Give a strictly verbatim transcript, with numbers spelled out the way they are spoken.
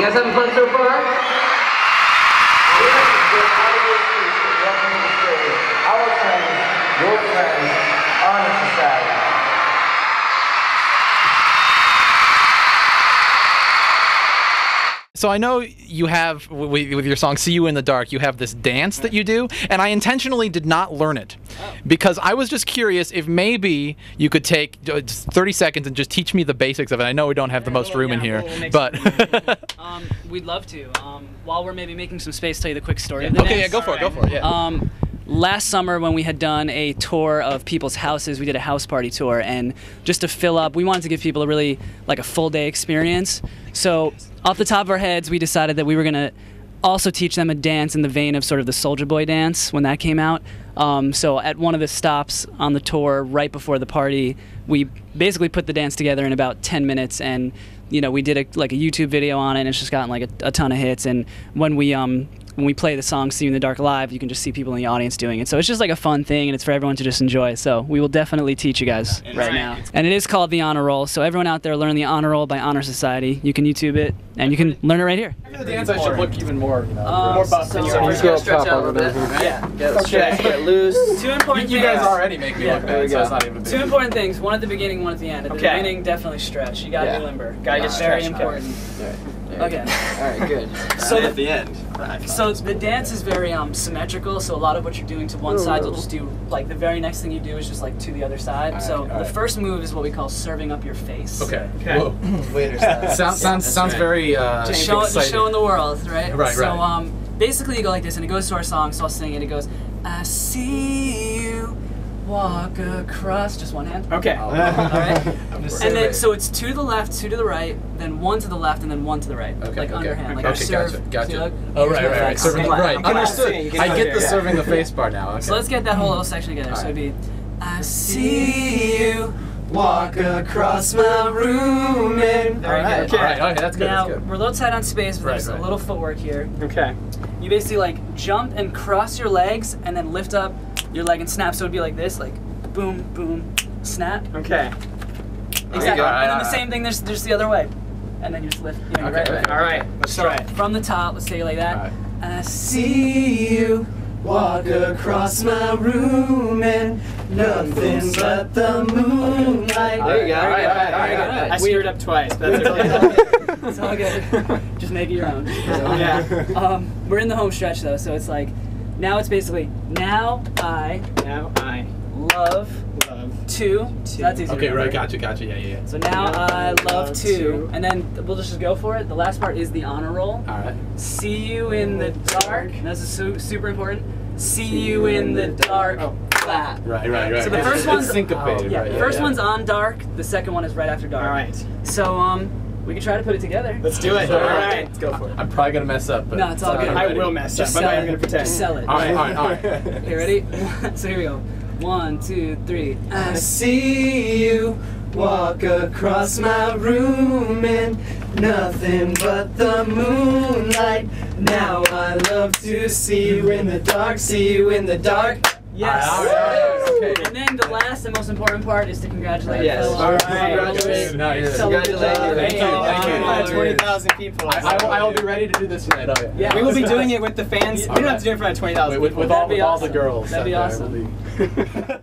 You guys having fun so far? Our friends, your friends, Honor Society. So I know you have, with your song See You in the Dark, you have this dance that you do, and I intentionally did not learn it. Oh. Because I was just curious if maybe you could take thirty seconds and just teach me the basics of it. I know we don't have the most room yeah, in here, we'll but... um, we'd love to. Um, while we're maybe making some space, tell you the quick story yeah. of the Okay, dance. yeah, go for All it, right. go for it, yeah. Um, Last summer when we had done a tour of people's houses, we did a house party tour, and just to fill up, we wanted to give people a really, like a full day experience. So off the top of our heads, we decided that we were gonna also teach them a dance in the vein of sort of the Soulja Boy dance when that came out. Um, so at one of the stops on the tour, right before the party, we basically put the dance together in about ten minutes, and you know, we did a, like a YouTube video on it, and it's just gotten like a, a ton of hits. And when we, um, when we play the song See You in the Dark live, you can just see people in the audience doing it. So it's just like a fun thing, and it's for everyone to just enjoy. So we will definitely teach you guys right, right now. And it is called the Honor Roll. So everyone out there, learn the Honor Roll by Honor Society. You can YouTube it, and you can learn it right here. After the dance, I should look even more, you know, um, more buff. So, so just go up top a little bit. Right? Yeah, get okay. stretch, get loose. Two important you, you guys things. already make me yeah, look bad, so it's not even big. Two important things, one at the beginning, one at the end. At the okay. beginning, definitely stretch. You gotta yeah. be limber. Gotta get stretched. Very important. Okay. All right, good. So uh, the, at the end. So the dance is very um, symmetrical. So a lot of what you're doing to one side, you'll just do like the very next thing you do is just like to the other side. Right, so the right. first move is what we call serving up your face. Okay. okay. Waiter style. sounds sounds yeah, sounds right. very uh, just show, just showing the world, right? Right. So right. um, basically you go like this, and it goes to our song. So I'll sing it. It goes, I see you walk across. Just one hand. Okay. All right. I'm just and then right. so it's two to the left, two to the right, then one to the left, and then one to the right. Okay. Like okay. underhand. Like okay. I serve. Gotcha. Gotcha. You know, oh right, right, right. Serving the right. Understood. I get there, the yeah. serving the face part now. Okay. So let's get that whole little section together. Right. So it'd be, I see you walk across my room. And all right. Good. Okay. All right. Okay. That's good. Now that's good. We're a little tight on space, but right, there's right. a little footwork here. Okay. You basically like jump and cross your legs, and then lift up your leg and snap. So it'd be like this, like boom, boom, snap. Okay. Exactly. And then the same thing, there's just the other way. And then you just lift, you know, okay, right, right. All right, let's so try it. From the top, let's say it like that. Right. I see you walk across my room and nothing but the moonlight. Okay. There you go. All right, all right, all right. All right. All right. I screwed up twice. That's okay. It's all good. Just make it your own. So, yeah. Um, we're in the home stretch though, so it's like, now it's basically, now I, now I love, love to, to. That's easy. Okay, right, gotcha, gotcha, yeah, yeah, yeah. So now, now I love, love to, to, and then we'll just go for it. The last part is the honor roll. All right. See you in the dark. That's su super important. See, See you in the, the dark. dark. Oh. Flat. Right, right, right. So the first one's syncopated. Yeah, right, yeah, first yeah. one's on dark. The second one is right after dark. All right. So um. we can try to put it together. Let's do it. So, all right. Let's go for it. I'm probably going to mess up. But no, it's all good. I will mess up, but I'm going to pretend. Just sell it. All right, all right, all right. Okay, ready? So here we go. One, two, three. I see you walk across my room and nothing but the moonlight. Now I love to see you in the dark, see you in the dark. Yes. All right. Okay. And then the last and most important part is to congratulate. Yes. Phil. All right. Congratulations. No, yes. Congratulations. Thank you. Thank you. Thank you. twenty thousand people. I, I, will, I will be ready to do this tonight. Oh, yeah. yeah. We will be doing it with the fans. We don't have to do it for twenty thousand. With, with all, with all awesome. the girls. That'd be awesome.